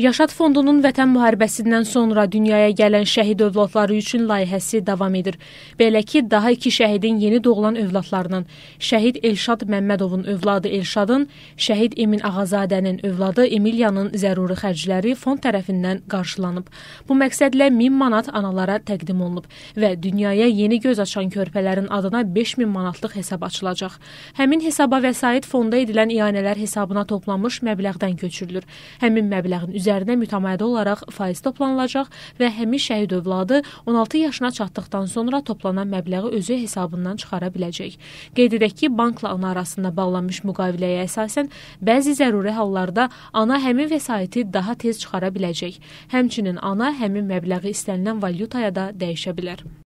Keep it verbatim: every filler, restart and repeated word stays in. Yaşat Fondunun vətən müharibəsindən sonra dünyaya gələn şəhid övladları üçün layihəsi davam edir. Belə ki, daha iki şəhidin yeni doğulan övladlarının, şəhid Elşad Məmmədovun övladı Elşadın, şəhid Emin Ağazadənin övladı Emiliyanın zəruri xərcləri fond tərəfindən qarşılanıb. Bu məqsədlə min manat analara təqdim olunub və dünyaya yeni göz açan körpələrin adına beş min manatlıq hesab açılacaq. Həmin hesaba vəsait fonda edilən ianələr hesabına toplanmış məbləğdən köçürülür. Həmin məbləğin üzərində üzərinə mütəmadə olaraq faiz toplanılacaq və həmin şəhid övladı on altı yaşına çatdıqdan sonra toplanan məbləği özü hesabından çıxara biləcək. Qeyd edək ki, bankla ana arasında bağlanmış müqaviləyə əsasən bəzi zəruri hallarda ana həmin vəsaiti daha tez çıxara biləcək. Həmçinin ana həmin məbləği istənilən valyutaya da dəyişə bilər.